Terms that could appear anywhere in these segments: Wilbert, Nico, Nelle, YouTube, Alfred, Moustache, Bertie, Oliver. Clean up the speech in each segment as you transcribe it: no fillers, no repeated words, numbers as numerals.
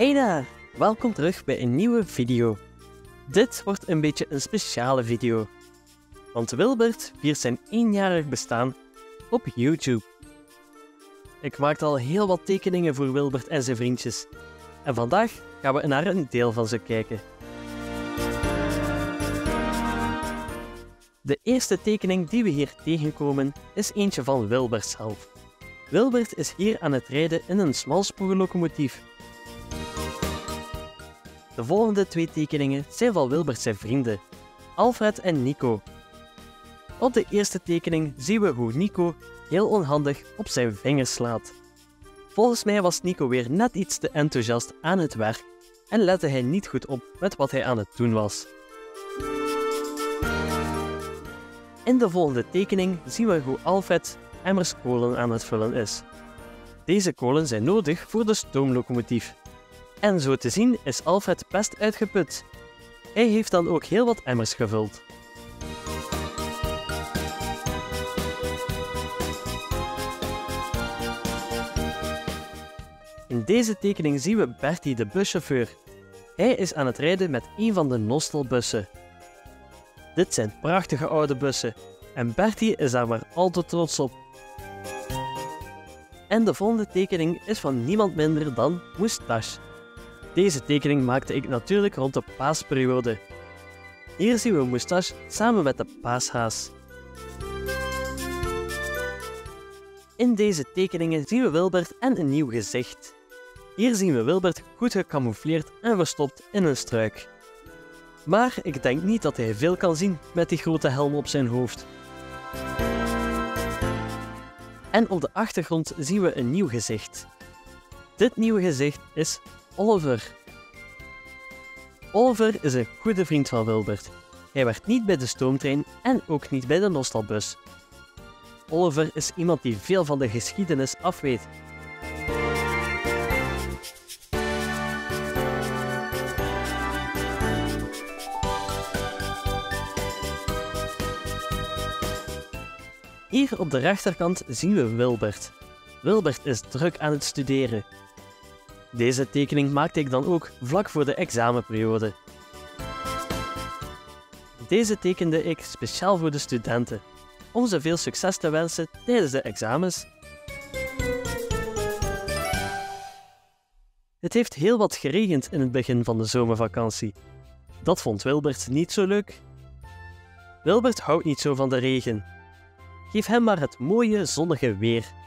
Hey daar, welkom terug bij een nieuwe video. Dit wordt een beetje een speciale video. Want Wilbert viert zijn 1-jarig bestaan op YouTube. Ik maakte al heel wat tekeningen voor Wilbert en zijn vriendjes. En vandaag gaan we naar een deel van ze kijken. De eerste tekening die we hier tegenkomen is eentje van Wilbert zelf. Wilbert is hier aan het rijden in een smalspoorlocomotief. De volgende twee tekeningen zijn van Wilbert zijn vrienden, Alfred en Nico. Op de eerste tekening zien we hoe Nico heel onhandig op zijn vingers slaat. Volgens mij was Nico weer net iets te enthousiast aan het werk en lette hij niet goed op met wat hij aan het doen was. In de volgende tekening zien we hoe Alfred emmers kolen aan het vullen is. Deze kolen zijn nodig voor de stoomlocomotief. En zo te zien is Alfred best uitgeput. Hij heeft dan ook heel wat emmers gevuld. In deze tekening zien we Bertie, de buschauffeur. Hij is aan het rijden met een van de nostalbussen. Dit zijn prachtige oude bussen en Bertie is daar maar al te trots op. En de volgende tekening is van niemand minder dan Moustache. Deze tekening maakte ik natuurlijk rond de paasperiode. Hier zien we Moustache samen met de paashaas. In deze tekeningen zien we Wilbert en een nieuw gezicht. Hier zien we Wilbert goed gecamoufleerd en verstopt in een struik. Maar ik denk niet dat hij veel kan zien met die grote helm op zijn hoofd. En op de achtergrond zien we een nieuw gezicht. Dit nieuwe gezicht is Oliver. Oliver is een goede vriend van Wilbert. Hij werkt niet bij de stoomtrein en ook niet bij de nostalbus. Oliver is iemand die veel van de geschiedenis afweet. Hier op de rechterkant zien we Wilbert. Wilbert is druk aan het studeren. Deze tekening maakte ik dan ook vlak voor de examenperiode. Deze tekende ik speciaal voor de studenten, om ze veel succes te wensen tijdens de examens. Het heeft heel wat geregend in het begin van de zomervakantie. Dat vond Wilbert niet zo leuk. Wilbert houdt niet zo van de regen. Geef hem maar het mooie zonnige weer.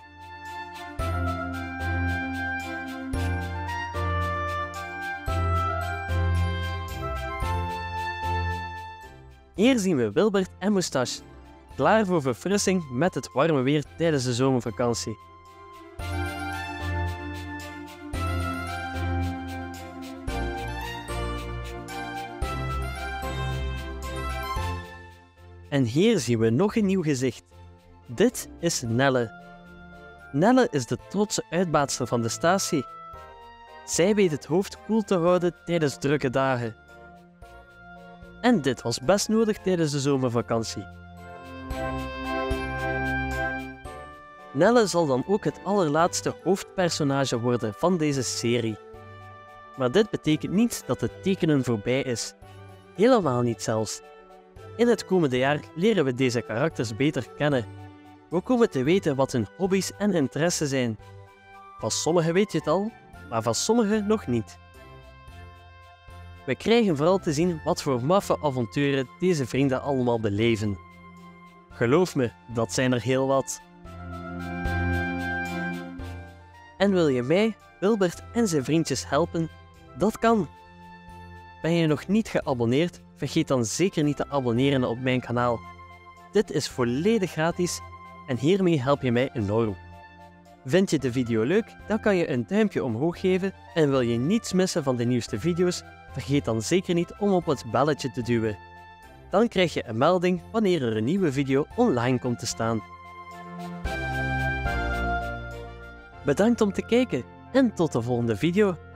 Hier zien we Wilbert en Moustache, klaar voor verfrissing met het warme weer tijdens de zomervakantie. En hier zien we nog een nieuw gezicht. Dit is Nelle. Nelle is de trotse uitbaatster van de statie. Zij weet het hoofd koel te houden tijdens drukke dagen. En dit was best nodig tijdens de zomervakantie. Nelle zal dan ook het allerlaatste hoofdpersonage worden van deze serie. Maar dit betekent niet dat het tekenen voorbij is. Helemaal niet zelfs. In het komende jaar leren we deze karakters beter kennen. We komen te weten wat hun hobby's en interesses zijn. Van sommigen weet je het al, maar van sommigen nog niet. We krijgen vooral te zien wat voor maffe avonturen deze vrienden allemaal beleven. Geloof me, dat zijn er heel wat. En wil je mij, Wilbert en zijn vriendjes helpen? Dat kan! Ben je nog niet geabonneerd? Vergeet dan zeker niet te abonneren op mijn kanaal. Dit is volledig gratis en hiermee help je mij enorm. Vind je de video leuk? Dan kan je een duimpje omhoog geven en wil je niets missen van de nieuwste video's? Vergeet dan zeker niet om op het belletje te duwen. Dan krijg je een melding wanneer er een nieuwe video online komt te staan. Bedankt om te kijken en tot de volgende video.